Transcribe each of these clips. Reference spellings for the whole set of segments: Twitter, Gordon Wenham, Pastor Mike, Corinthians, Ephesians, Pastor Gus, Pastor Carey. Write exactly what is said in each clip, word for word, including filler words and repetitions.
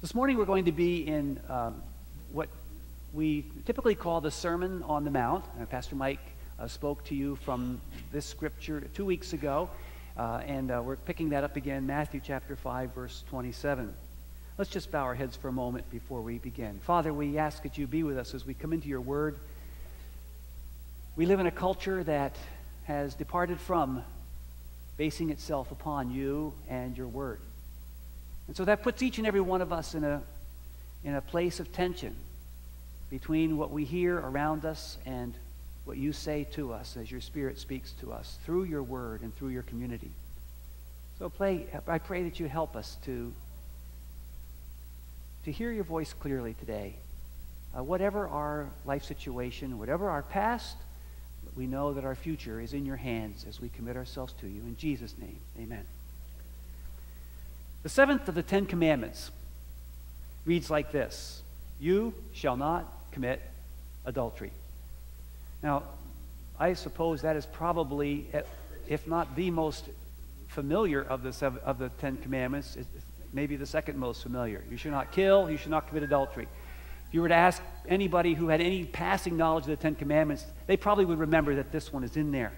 This morning we're going to be in um, what we typically call the Sermon on the Mount. Uh, Pastor Mike uh, spoke to you from this scripture two weeks ago, uh, and uh, we're picking that up again, Matthew chapter five, verse twenty-seven. Let's just bow our heads for a moment before we begin. Father, we ask that you be with us as we come into your word. We live in a culture that has departed from basing itself upon you and your word. And so that puts each and every one of us in a, in a place of tension between what we hear around us and what you say to us as your Spirit speaks to us through your word and through your community. So play, I pray that you help us to, to hear your voice clearly today. Uh, whatever our life situation, whatever our past, we know that our future is in your hands as we commit ourselves to you. In Jesus' name, amen. The seventh of the Ten Commandments reads like this: you shall not commit adultery. Now, I suppose that is probably, if not the most familiar of the, seven, of the Ten Commandments, maybe the second most familiar. You should not kill, you should not commit adultery. If you were to ask anybody who had any passing knowledge of the Ten Commandments, they probably would remember that this one is in there.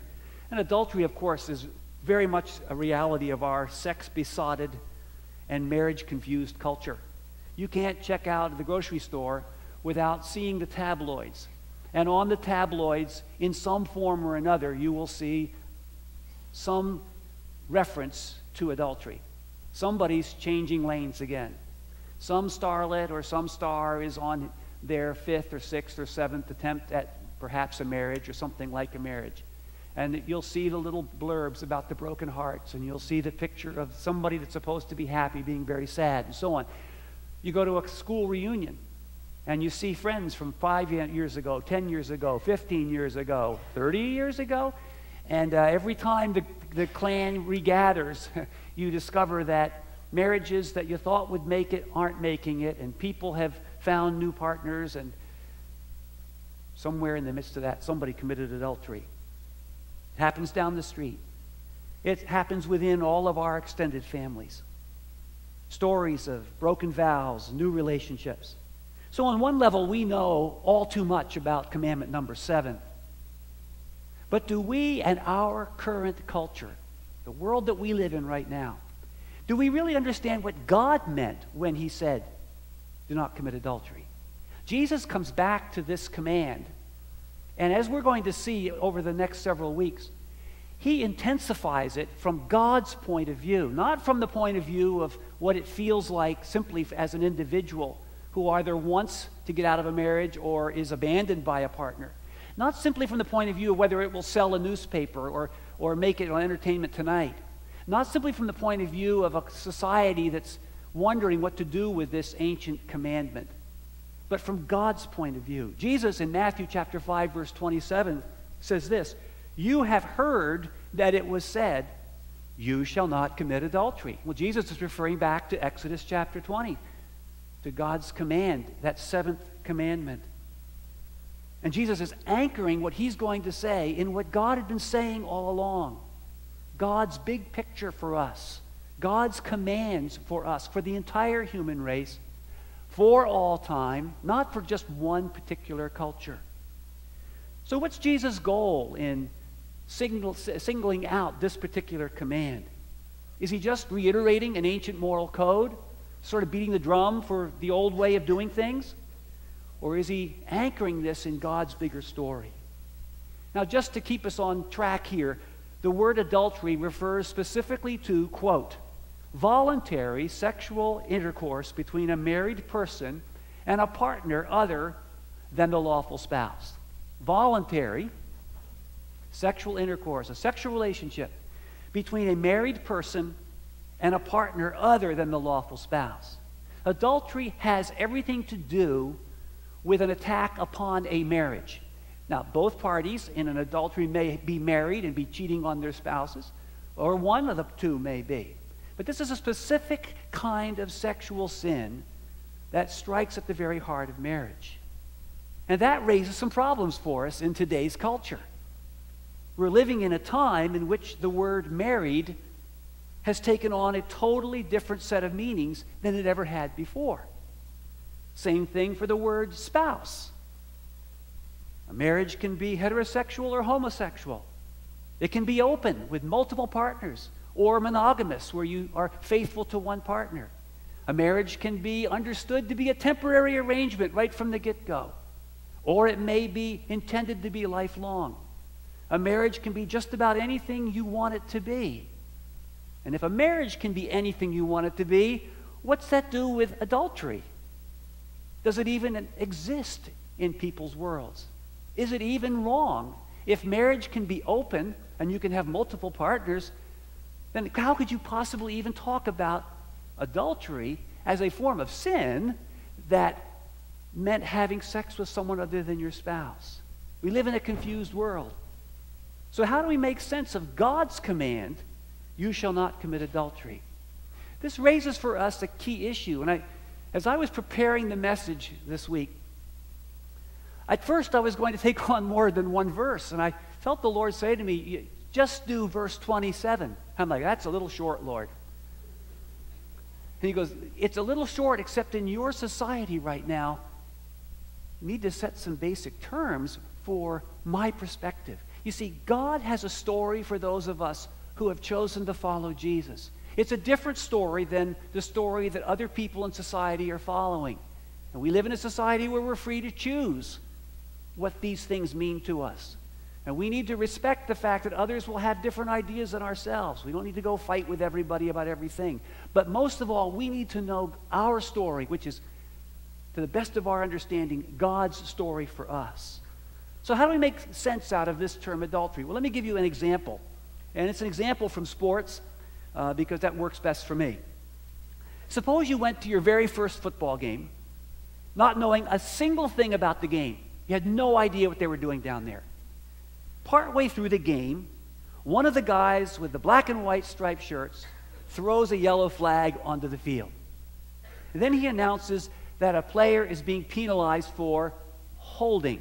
And adultery, of course, is very much a reality of our sex-besotted and marriage-confused culture. You can't check out of the grocery store without seeing the tabloids. And on the tabloids, in some form or another, you will see some reference to adultery. Somebody's changing lanes again. Some starlet or some star is on their fifth or sixth or seventh attempt at perhaps a marriage or something like a marriage. And you'll see the little blurbs about the broken hearts, and you'll see the picture of somebody that's supposed to be happy being very sad, and so on. You go to a school reunion, and you see friends from five years ago, ten years ago, fifteen years ago, thirty years ago, and uh, every time the, the clan regathers, you discover that marriages that you thought would make it aren't making it, and people have found new partners, and somewhere in the midst of that, somebody committed adultery. It happens down the street. It happens within all of our extended families. Stories of broken vows, new relationships. So on one level, we know all too much about commandment number seven. But do we and our current culture, the world that we live in right now, do we really understand what God meant when he said, do not commit adultery? Jesus comes back to this command. And as we're going to see over the next several weeks, he intensifies it from God's point of view, not from the point of view of what it feels like simply as an individual who either wants to get out of a marriage or is abandoned by a partner. Not simply from the point of view of whether it will sell a newspaper or, or make it on Entertainment Tonight. Not simply from the point of view of a society that's wondering what to do with this ancient commandment, but from God's point of view. Jesus in Matthew chapter five, verse twenty-seven says this: you have heard that it was said, you shall not commit adultery. Well, Jesus is referring back to Exodus chapter twenty, to God's command, that seventh commandment. And Jesus is anchoring what he's going to say in what God had been saying all along. God's big picture for us, God's commands for us, for the entire human race, for all time, not for just one particular culture. So what's Jesus' goal in single, singling out this particular command? Is he just reiterating an ancient moral code, sort of beating the drum for the old way of doing things? Or is he anchoring this in God's bigger story? Now, just to keep us on track here, the word adultery refers specifically to, quote, voluntary sexual intercourse between a married person and a partner other than the lawful spouse. Voluntary sexual intercourse, a sexual relationship between a married person and a partner other than the lawful spouse. Adultery has everything to do with an attack upon a marriage. Now, both parties in an adultery may be married and be cheating on their spouses, or one of the two may be. But this is a specific kind of sexual sin that strikes at the very heart of marriage. And that raises some problems for us in today's culture. We're living in a time in which the word married has taken on a totally different set of meanings than it ever had before. Same thing for the word spouse. A marriage can be heterosexual or homosexual. It can be open with multiple partners, or monogamous, where you are faithful to one partner. A marriage can be understood to be a temporary arrangement right from the get-go, or it may be intended to be lifelong. A marriage can be just about anything you want it to be. And if a marriage can be anything you want it to be, what's that do with adultery? Does it even exist in people's worlds? Is it even wrong? If marriage can be open and you can have multiple partners, then how could you possibly even talk about adultery as a form of sin that meant having sex with someone other than your spouse? We live in a confused world. So how do we make sense of God's command, you shall not commit adultery? This raises for us a key issue. And I, as I was preparing the message this week, at first I was going to take on more than one verse, and I felt the Lord say to me, just do verse twenty-seven. I'm like, that's a little short, Lord. And he goes, it's a little short, except in your society right now, you need to set some basic terms for my perspective. You see, God has a story for those of us who have chosen to follow Jesus. It's a different story than the story that other people in society are following. And we live in a society where we're free to choose what these things mean to us. And we need to respect the fact that others will have different ideas than ourselves. We don't need to go fight with everybody about everything. But most of all, we need to know our story, which is, to the best of our understanding, God's story for us. So how do we make sense out of this term adultery? Well, let me give you an example. And it's an example from sports uh, because that works best for me. Suppose you went to your very first football game not knowing a single thing about the game. You had no idea what they were doing down there. Partway through the game, one of the guys with the black and white striped shirts throws a yellow flag onto the field. And then he announces that a player is being penalized for holding.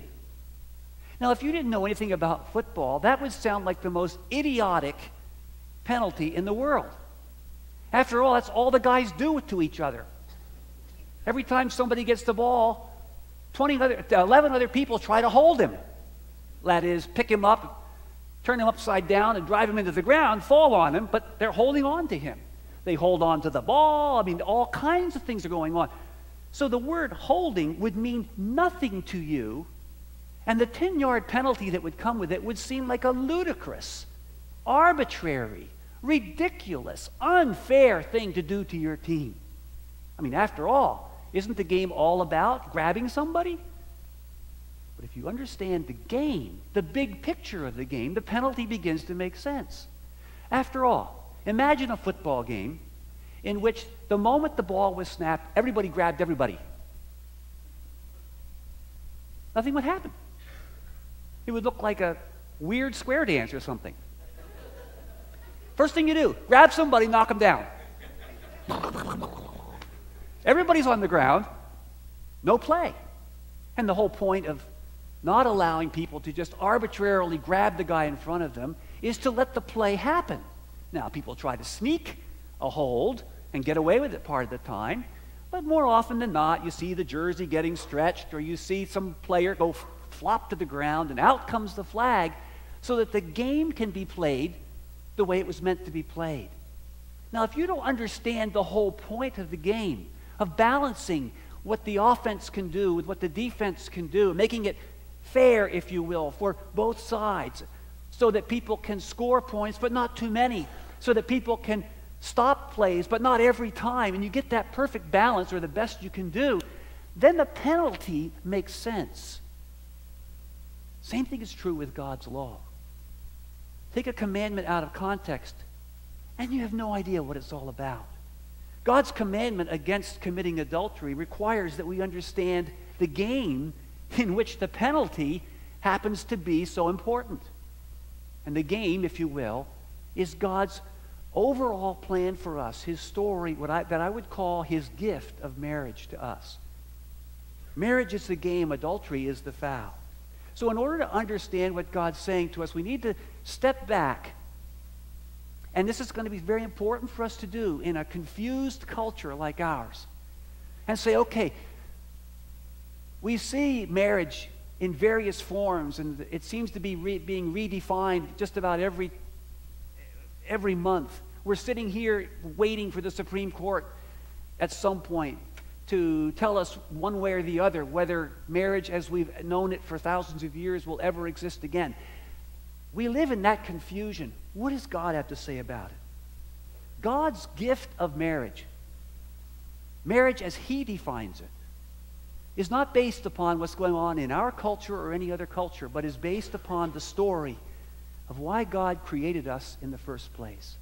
Now, if you didn't know anything about football, that would sound like the most idiotic penalty in the world. After all, that's all the guys do to each other. Every time somebody gets the ball, twenty other, eleven other people try to hold him. That is, pick him up, turn him upside down, and drive him into the ground, fall on him, but they're holding on to him. They hold on to the ball. I mean, all kinds of things are going on. So the word holding would mean nothing to you, and the ten-yard penalty that would come with it would seem like a ludicrous, arbitrary, ridiculous, unfair thing to do to your team. I mean, after all, isn't the game all about grabbing somebody? But if you understand the game, the big picture of the game, the penalty begins to make sense. After all, imagine a football game in which the moment the ball was snapped, everybody grabbed everybody. Nothing would happen. It would look like a weird square dance or something. First thing you do, grab somebody, knock them down. Everybody's on the ground, no play. And the whole point of not allowing people to just arbitrarily grab the guy in front of them is to let the play happen. Now, people try to sneak a hold and get away with it part of the time, but more often than not, you see the jersey getting stretched, or you see some player go flop to the ground, and out comes the flag, so that the game can be played the way it was meant to be played. Now, if you don't understand the whole point of the game, of balancing what the offense can do with what the defense can do, making it fair, if you will, for both sides, so that people can score points, but not too many, so that people can stop plays, but not every time, and you get that perfect balance, or the best you can do, then the penalty makes sense. Same thing is true with God's law. Take a commandment out of context, and you have no idea what it's all about. God's commandment against committing adultery requires that we understand the game in which the penalty happens to be so important. And the game, if you will, is God's overall plan for us, his story, what I, that I would call his gift of marriage to us. Marriage is the game, adultery is the foul. So in order to understand what God's saying to us, we need to step back And this is going to be very important for us to do in a confused culture like ours. And say, okay, we see marriage in various forms, and it seems to be re being redefined just about every, every month. We're sitting here waiting for the Supreme Court at some point to tell us one way or the other whether marriage as we've known it for thousands of years will ever exist again. We live in that confusion. What does God have to say about it? God's gift of marriage, marriage as He defines it, is not based upon what's going on in our culture or any other culture, but is based upon the story of why God created us in the first place.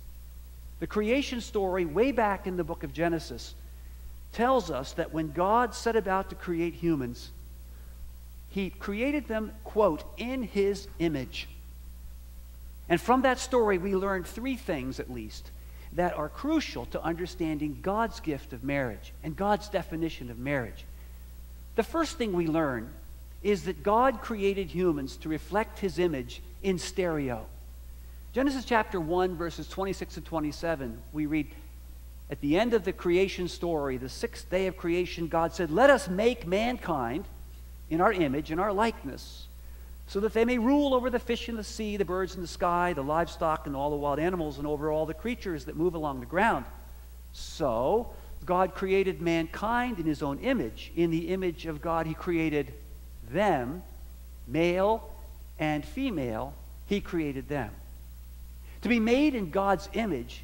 The creation story, way back in the book of Genesis, tells us that when God set about to create humans, He created them, quote, in His image. And from that story, we learn three things, at least, that are crucial to understanding God's gift of marriage and God's definition of marriage. The first thing we learn is that God created humans to reflect His image in stereo. Genesis chapter one, verses twenty-six and twenty-seven, we read, at the end of the creation story, the sixth day of creation, God said, "Let us make mankind in our image, in our likeness, so that they may rule over the fish in the sea, the birds in the sky, the livestock, and all the wild animals, and over all the creatures that move along the ground." So God created mankind in His own image. In the image of God, He created them, male and female, He created them. To be made in God's image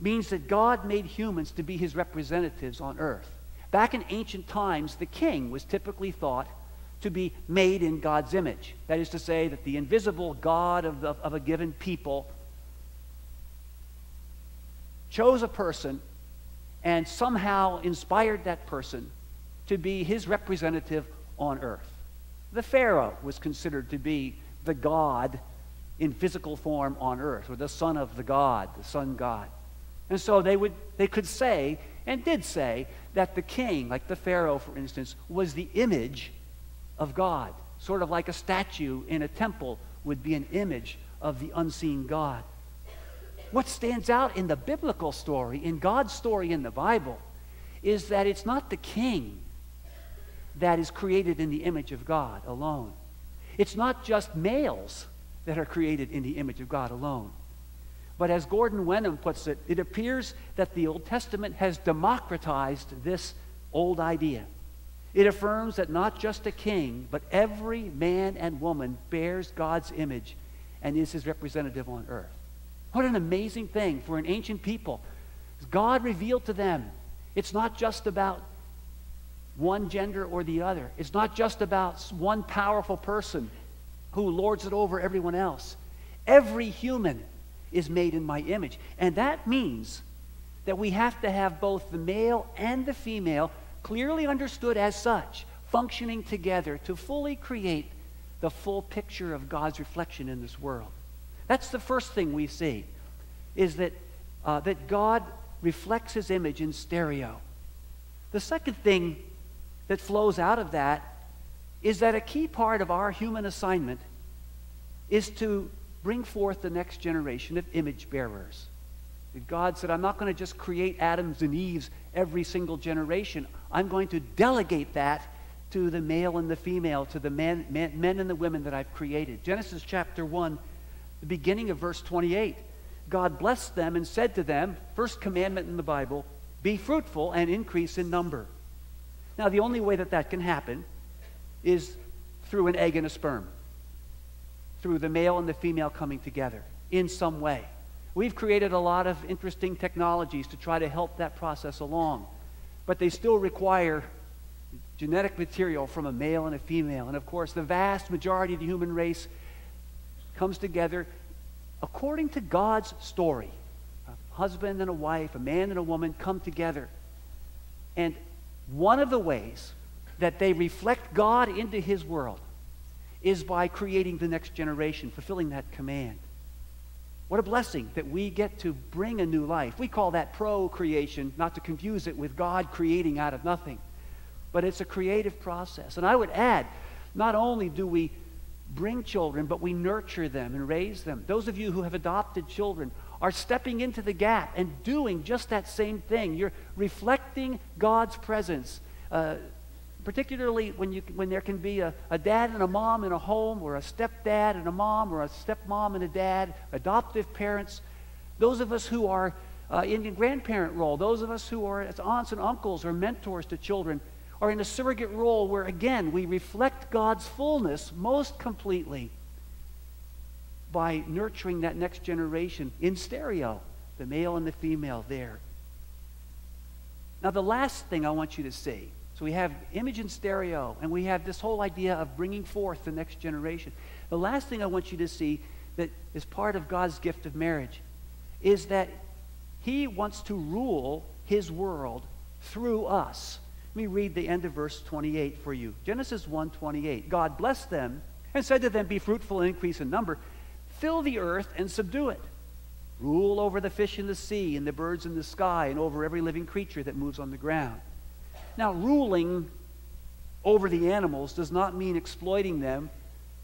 means that God made humans to be His representatives on earth. Back in ancient times, the king was typically thought to be made in God's image. That is to say that the invisible God of, the, of a given people chose a person and somehow inspired that person to be His representative on earth. The Pharaoh was considered to be the god in physical form on earth, or the son of the god, the sun god. And so they, would, they could say, and did say, that the king, like the Pharaoh for instance, was the image of God, sort of like a statue in a temple would be an image of the unseen God. What stands out in the biblical story, in God's story in the Bible, is that it's not the king that is created in the image of God alone. It's not just males that are created in the image of God alone. But as Gordon Wenham puts it, it appears that the Old Testament has democratized this old idea. It affirms that not just a king, but every man and woman bears God's image and is His representative on earth. What an amazing thing for an ancient people. God revealed to them, it's not just about one gender or the other. It's not just about one powerful person who lords it over everyone else. Every human is made in My image. And that means that we have to have both the male and the female clearly understood as such, functioning together to fully create the full picture of God's reflection in this world. That's the first thing we see, is that, uh, that God reflects His image in stereo. The second thing that flows out of that is that a key part of our human assignment is to bring forth the next generation of image bearers. God said, I'm not going to just create Adams and Eves every single generation. I'm going to delegate that to the male and the female, to the man, man, men and the women that I've created. Genesis chapter one, the beginning of verse twenty-eight, God blessed them and said to them, first commandment in the Bible, be fruitful and increase in number. Now, the only way that that can happen is through an egg and a sperm, through the male and the female coming together in some way. We've created a lot of interesting technologies to try to help that process along, but they still require genetic material from a male and a female. And of course, the vast majority of the human race comes together according to God's story. A husband and a wife, a man and a woman come together. And one of the ways that they reflect God into His world is by creating the next generation, fulfilling that command. What a blessing that we get to bring a new life. We call that procreation, not to confuse it with God creating out of nothing. But it's a creative process. And I would add, not only do we bring children, but we nurture them and raise them. Those of you who have adopted children are stepping into the gap and doing just that same thing. You're reflecting God's presence, uh, particularly when, you, when there can be a, a dad and a mom in a home, or a stepdad and a mom, or a stepmom and a dad, adoptive parents. Those of us who are uh, in the grandparent role, those of us who are as aunts and uncles or mentors to children, are in a surrogate role where, again, we reflect God's fullness most completely by nurturing that next generation in stereo, the male and the female there. Now, the last thing I want you to see, so we have image in stereo, and we have this whole idea of bringing forth the next generation. The last thing I want you to see that is part of God's gift of marriage is that He wants to rule His world through us. Let me read the end of verse twenty-eight for you. Genesis one twenty-eight. God blessed them and said to them, "Be fruitful and increase in number. Fill the earth and subdue it. Rule over the fish in the sea and the birds in the sky and over every living creature that moves on the ground." Now, ruling over the animals does not mean exploiting them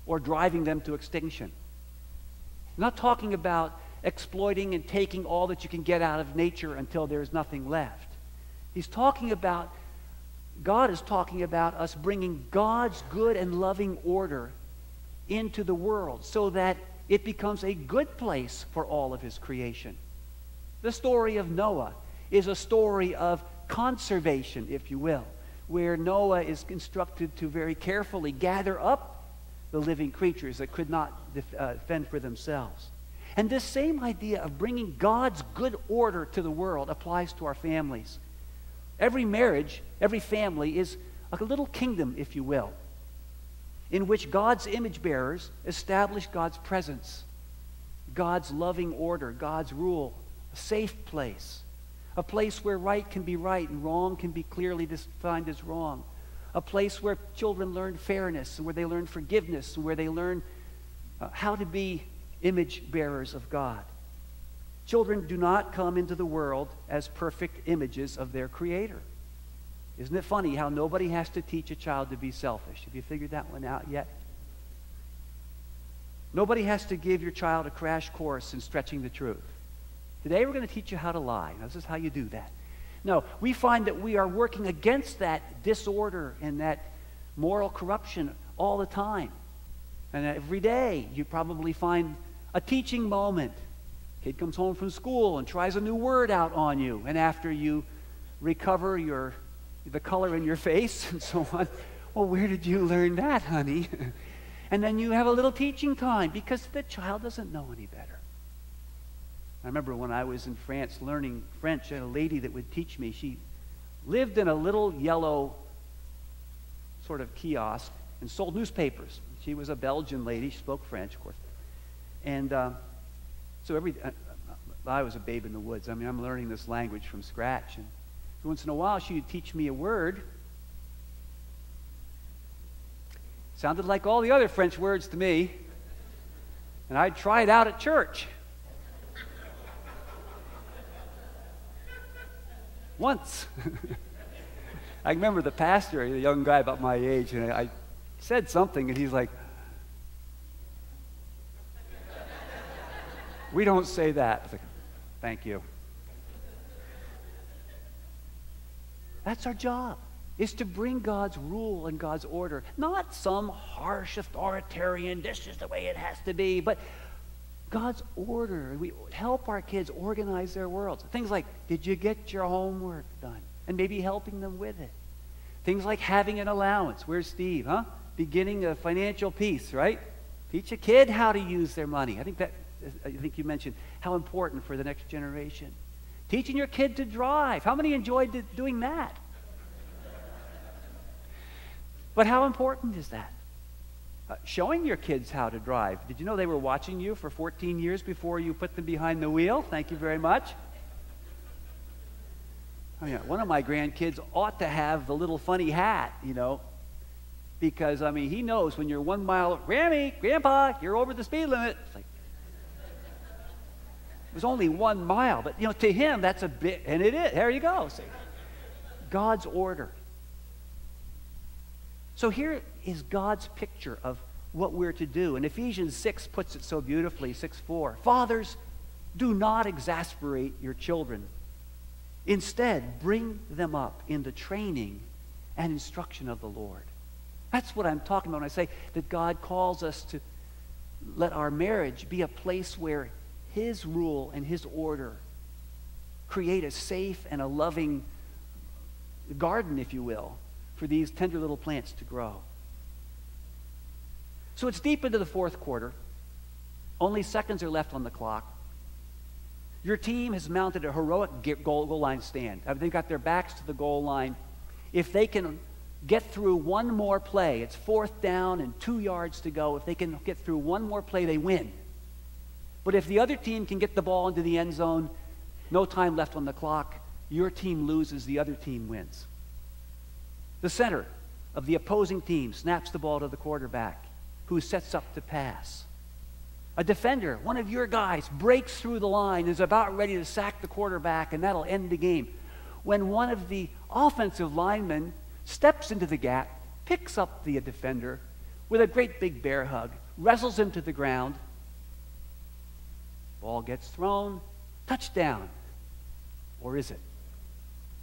or driving them to extinction. I'm not talking about exploiting and taking all that you can get out of nature until there's nothing left. He's talking about, God is talking about us bringing God's good and loving order into the world so that it becomes a good place for all of His creation. The story of Noah is a story of conservation, if you will, where Noah is instructed to very carefully gather up the living creatures that could not def- uh, fend for themselves. And this same idea of bringing God's good order to the world applies to our families. Every marriage, every family is a little kingdom, if you will, in which God's image bearers establish God's presence, God's loving order, God's rule, a safe place, a place where right can be right and wrong can be clearly defined as wrong, a place where children learn fairness and where they learn forgiveness and where they learn uh, how to be image bearers of God. Children do not come into the world as perfect images of their Creator. Isn't it funny how nobody has to teach a child to be selfish? Have you figured that one out yet? Nobody has to give your child a crash course in stretching the truth. Today we're going to teach you how to lie. Now, this is how you do that. No, we find that we are working against that disorder and that moral corruption all the time. And every day you probably find a teaching moment. Kid comes home from school and tries a new word out on you. And after you recover your, the color in your face and so on, well, where did you learn that, honey? And then you have a little teaching time because the child doesn't know any better. I remember when I was in France learning French, I had a lady that would teach me. She lived in a little yellow sort of kiosk and sold newspapers. She was a Belgian lady. She spoke French, of course. And uh, so every uh, I was a babe in the woods. I mean, I'm learning this language from scratch. And once in a while, she would teach me a word. Sounded like all the other French words to me. And I'd try it out at church. Once. I remember the pastor, a young guy about my age, and I said something, and he's like, "We don't say that." I was like, "Thank you." That's our job, is to bring God's rule and God's order, not some harsh authoritarian, "This is the way it has to be," but God's order. We help our kids organize their worlds. Things like, did you get your homework done? And maybe helping them with it. Things like having an allowance. Where's Steve, huh? Beginning a financial piece, right? Teach a kid how to use their money. I think that, I think you mentioned how important for the next generation. Teaching your kid to drive. How many enjoyed doing that? But how important is that? Uh, showing your kids how to drive. Did you know they were watching you for fourteen years before you put them behind the wheel? Thank you very much. I mean, one of my grandkids ought to have the little funny hat, you know, because, I mean, he knows when you're one mile, "Grammy, Grandpa, you're over the speed limit." It's like, it was only one mile, but, you know, to him, that's a bit, and it is. There you go. See? God's order. So here is God's picture of what we're to do. And Ephesians six puts it so beautifully, six four. "Fathers, Do not exasperate your children. Instead, bring them up in the training and instruction of the Lord. That's what I'm talking about when I say that God calls us to let our marriage be a place where His rule and His order create a safe and a loving garden, if you will, for these tender little plants to grow. So it's deep into the fourth quarter. Only seconds are left on the clock. Your team has mounted a heroic goal, goal line stand. They've got their backs to the goal line. If they can get through one more play, it's fourth down and two yards to go. If they can get through one more play, they win. But if the other team can get the ball into the end zone, no time left on the clock, your team loses, the other team wins. The center of the opposing team snaps the ball to the quarterback, who sets up to pass. A defender, one of your guys, breaks through the line, is about ready to sack the quarterback, and that'll end the game. When one of the offensive linemen steps into the gap, picks up the defender with a great big bear hug, wrestles him to the ground, ball gets thrown, touchdown. Or is it?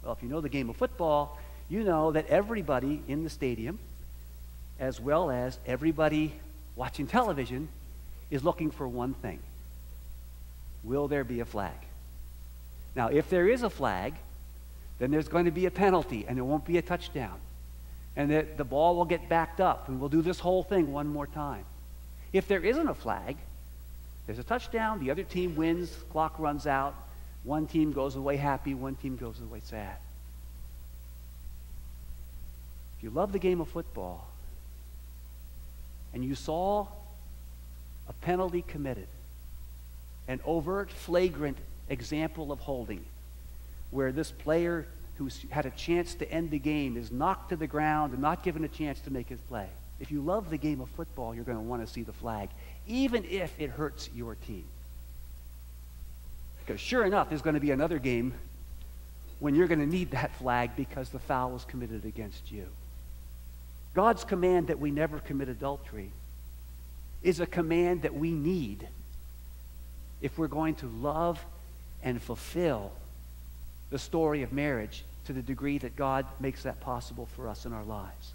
Well, if you know the game of football, you know that everybody in the stadium, as well as everybody watching television, is looking for one thing. Will there be a flag? Now, if there is a flag, then there's going to be a penalty, and there won't be a touchdown. And the, the ball will get backed up, and we'll do this whole thing one more time. If there isn't a flag, there's a touchdown, the other team wins, clock runs out, one team goes away happy, one team goes away sad. If you love the game of football, and you saw a penalty committed, an overt, flagrant example of holding, where this player who had a chance to end the game is knocked to the ground and not given a chance to make his play. If you love the game of football, you're going to want to see the flag, even if it hurts your team. Because sure enough, there's going to be another game when you're going to need that flag because the foul was committed against you. God's command that we never commit adultery is a command that we need if we're going to love and fulfill the story of marriage to the degree that God makes that possible for us in our lives.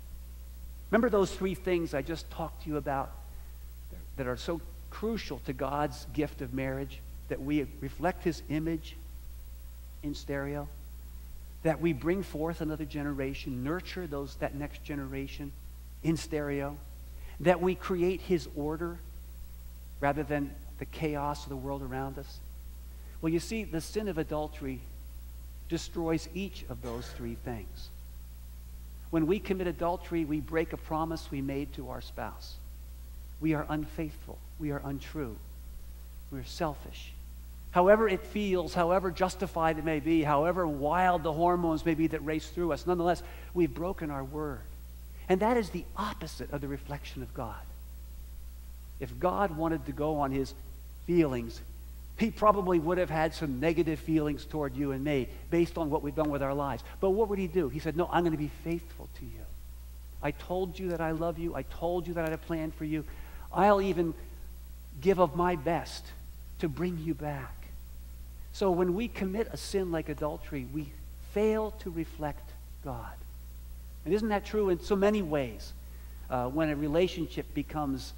Remember those three things I just talked to you about that are so crucial to God's gift of marriage, that we reflect His image in stereo, that we bring forth another generation, nurture those that next generation in stereo, that we create His order rather than the chaos of the world around us? Well, you see, the sin of adultery destroys each of those three things. When we commit adultery, we break a promise we made to our spouse. We are unfaithful. We are untrue. We're selfish. However it feels, however justified it may be, however wild the hormones may be that race through us, nonetheless, we've broken our word. And that is the opposite of the reflection of God. If God wanted to go on His feelings, He probably would have had some negative feelings toward you and me based on what we've done with our lives. But what would He do? He said, no, I'm going to be faithful to you. I told you that I love you. I told you that I had a plan for you. I'll even give of my best to bring you back. So when we commit a sin like adultery, we fail to reflect God. And isn't that true in so many ways? Uh, when a relationship becomes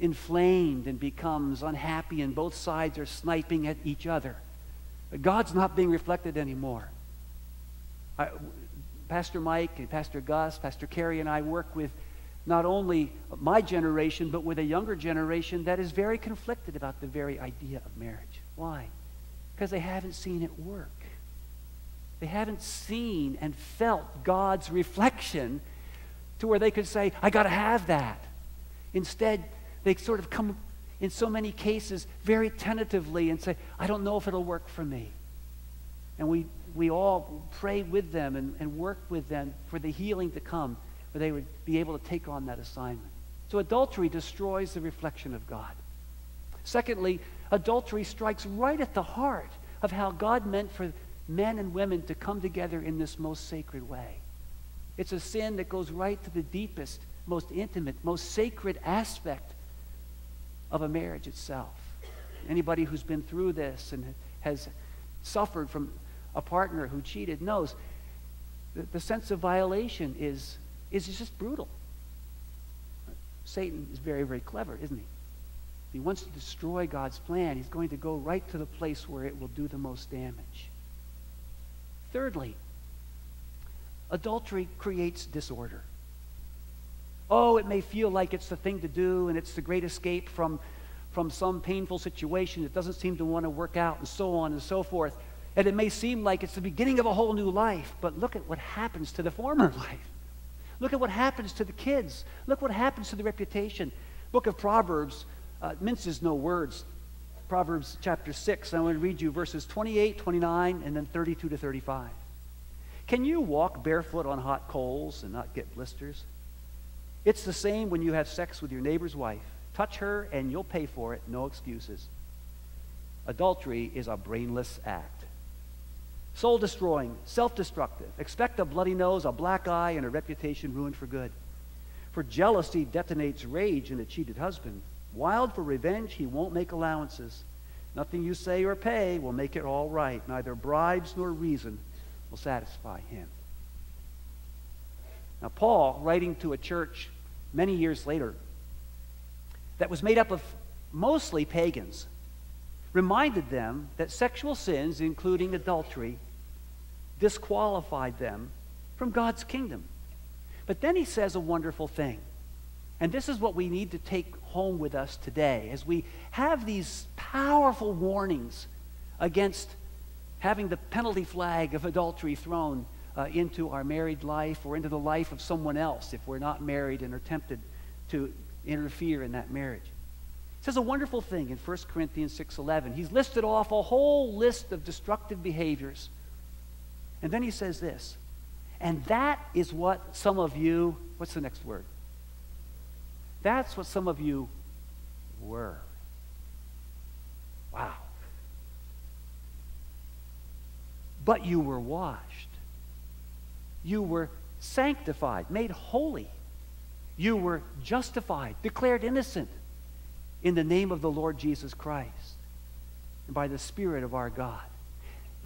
inflamed and becomes unhappy and both sides are sniping at each other, God's not being reflected anymore. I, Pastor Mike and Pastor Gus, Pastor Carey and I work with not only my generation, but with a younger generation that is very conflicted about the very idea of marriage. Why? Because they haven't seen it work. They haven't seen and felt God's reflection to where they could say, I got to have that. Instead, they sort of come, in so many cases, very tentatively and say, I don't know if it'll work for me. And we, we all pray with them and, and work with them for the healing to come, where they would be able to take on that assignment. So adultery destroys the reflection of God. Secondly, adultery strikes right at the heart of how God meant for men and women to come together in this most sacred way. It's a sin that goes right to the deepest, most intimate, most sacred aspect of a marriage itself. anybody who's been through this and has suffered from a partner who cheated knows that the sense of violation is, is just brutal. Satan is very, very clever, isn't he? If he wants to destroy God's plan, he's going to go right to the place where it will do the most damage. Thirdly, adultery creates disorder. Oh, it may feel like it's the thing to do and it's the great escape from, from some painful situation that doesn't seem to want to work out and so on and so forth. And it may seem like it's the beginning of a whole new life, but look at what happens to the former life. Look at what happens to the kids. Look what happens to the reputation. Book of Proverbs uh, minces no words. Proverbs chapter six, I want to read you verses twenty-eight, twenty-nine, and then thirty-two to thirty-five. Can you walk barefoot on hot coals and not get blisters? It's the same when you have sex with your neighbor's wife. Touch her and you'll pay for it, no excuses. Adultery is a brainless act. Soul-destroying, self-destructive. Expect a bloody nose, a black eye, and a reputation ruined for good. For jealousy detonates rage in a cheated husband. Wild for revenge, he won't make allowances. Nothing you say or pay will make it all right. Neither bribes nor reason will satisfy him. Now, Paul, writing to a church many years later that was made up of mostly pagans, reminded them that sexual sins, including adultery, disqualified them from God's kingdom. But then he says a wonderful thing, and this is what we need to take home with us today as we have these powerful warnings against having the penalty flag of adultery thrown uh, into our married life or into the life of someone else if we're not married and are tempted to interfere in that marriage. It says a wonderful thing in First Corinthians six eleven. He's listed off a whole list of destructive behaviors. And then he says this, and that is what some of you, what's the next word? That's what some of you were. Wow. But you were washed. You were sanctified, made holy. You were justified, declared innocent in the name of the Lord Jesus Christ and by the Spirit of our God.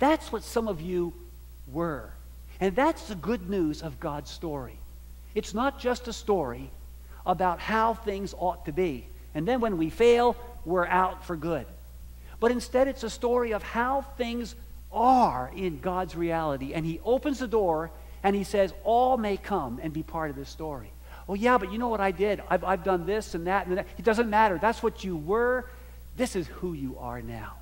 That's what some of you were. And that's the good news of God's story. It's not just a story about how things ought to be. And then when we fail, we're out for good. But instead, it's a story of how things are in God's reality, and he opens the door and he says all may come and be part of this story. Oh yeah, but you know what I did? I've, I've done this and that and that. It doesn't matter. That's what you were. This is who you are now.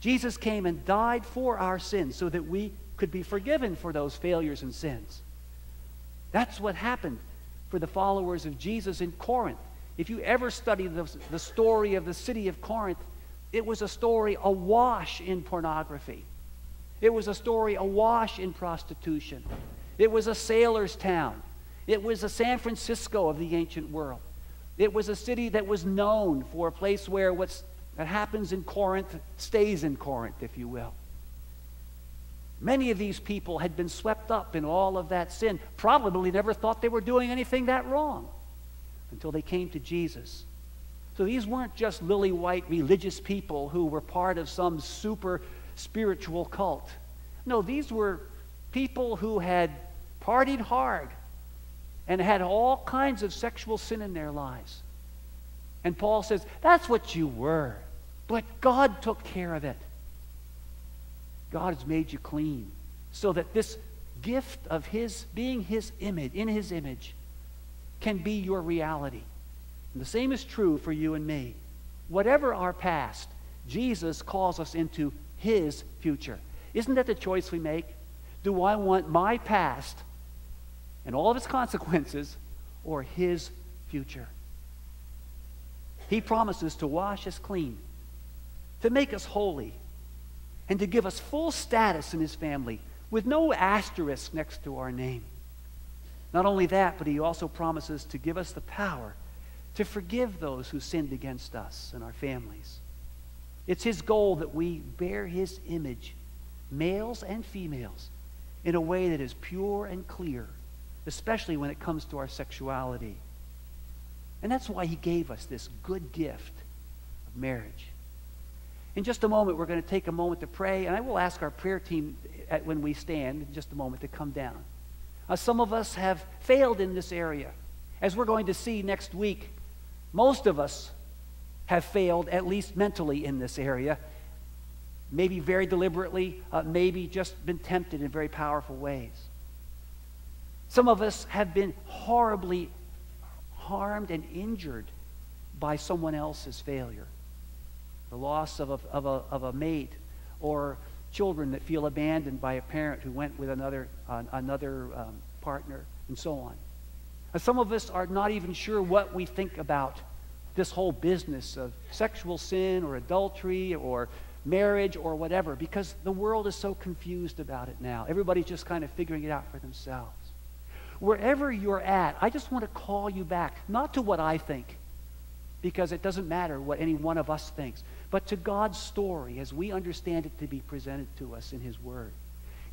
Jesus came and died for our sins so that we could be forgiven for those failures and sins. That's what happened for the followers of Jesus in Corinth. If you ever study the, the story of the city of Corinth, it was a story awash in pornography. It was a story awash in prostitution. It was a sailor's town. It was a San Francisco of the ancient world. It was a city that was known for a place where what's, what happens in Corinth stays in Corinth, if you will. Many of these people had been swept up in all of that sin, probably never thought they were doing anything that wrong until they came to Jesus. So these weren't just lily-white religious people who were part of some super spiritual cult. No, these were people who had partied hard and had all kinds of sexual sin in their lives. And Paul says, that's what you were, but God took care of it. God has made you clean so that this gift of his being his image, in his image, can be your reality. And the same is true for you and me. Whatever our past, Jesus calls us into his future. Isn't that the choice we make? Do I want my past and all of its consequences or his future? He promises to wash us clean, to make us holy, and to give us full status in his family with no asterisk next to our name. Not only that, but he also promises to give us the power to forgive those who sinned against us and our families. It's his goal that we bear his image, males and females, in a way that is pure and clear, especially when it comes to our sexuality. And that's why he gave us this good gift of marriage. In just a moment, we're going to take a moment to pray, and I will ask our prayer team at, when we stand in just a moment to come down. Uh, some of us have failed in this area. As we're going to see next week, most of us have failed, at least mentally, in this area. Maybe very deliberately, uh, maybe just been tempted in very powerful ways. Some of us have been horribly harmed and injured by someone else's failure. The loss of a, of a, of a mate, or children that feel abandoned by a parent who went with another, uh, another um, partner, and so on. And some of us are not even sure what we think about this whole business of sexual sin or adultery or marriage or whatever, because the world is so confused about it now. Everybody's just kind of figuring it out for themselves. Wherever you're at, I just want to call you back, not to what I think, because it doesn't matter what any one of us thinks, but to God's story as we understand it to be presented to us in His Word.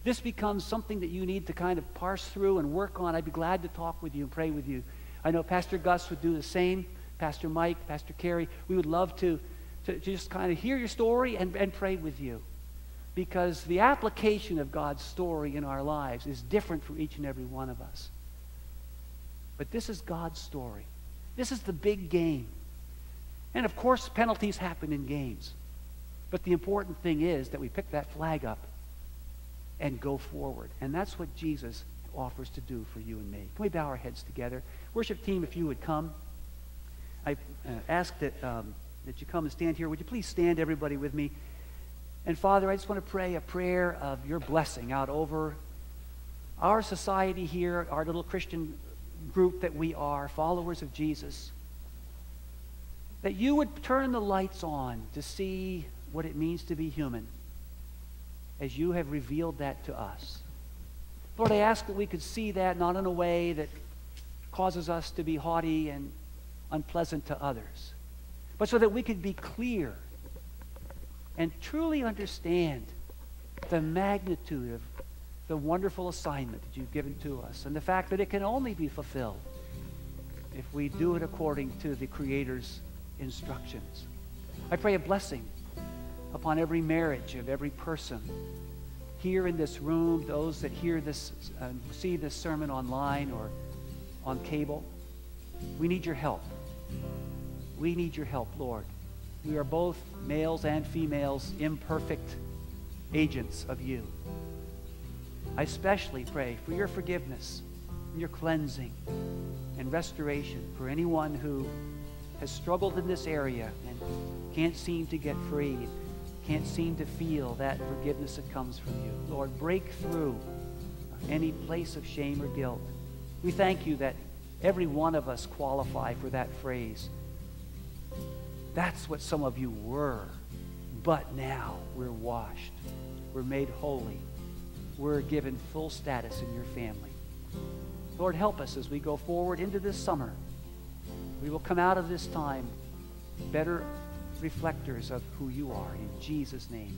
This becomes something that you need to kind of parse through and work on. I'd be glad to talk with you and pray with you. I know Pastor Gus would do the same, Pastor Mike, Pastor Carey. We would love to, to just kind of hear your story and, and pray with you, because the application of God's story in our lives is different for each and every one of us. But this is God's story. This is the big game. And of course, penalties happen in games. But the important thing is that we pick that flag up and go forward. And that's what Jesus offers to do for you and me. Can we bow our heads together? Worship team, if you would come. I uh, ask that, um, that you come and stand here. Would you please stand, everybody, with me? And Father, I just want to pray a prayer of your blessing out over our society here, our little Christian group that we are, followers of Jesus. That you would turn the lights on to see what it means to be human as you have revealed that to us. Lord, I ask that we could see that not in a way that causes us to be haughty and unpleasant to others, but so that we could be clear and truly understand the magnitude of the wonderful assignment that you've given to us, and the fact that it can only be fulfilled if we do it according to the Creator's instructions. I pray a blessing upon every marriage of every person here in this room, those that hear this and uh, see this sermon online or on cable. We need your help. We need your help, Lord. We are both males and females, imperfect agents of you. I especially pray for your forgiveness, your cleansing, and restoration for anyone who has struggled in this area and can't seem to get free, can't seem to feel that forgiveness that comes from you. Lord, break through any place of shame or guilt. We thank you that every one of us qualify for that phrase. That's what some of you were, but now we're washed. We're made holy. We're given full status in your family. Lord, help us as we go forward into this summer. We will come out of this time better reflectors of who you are. In Jesus' name.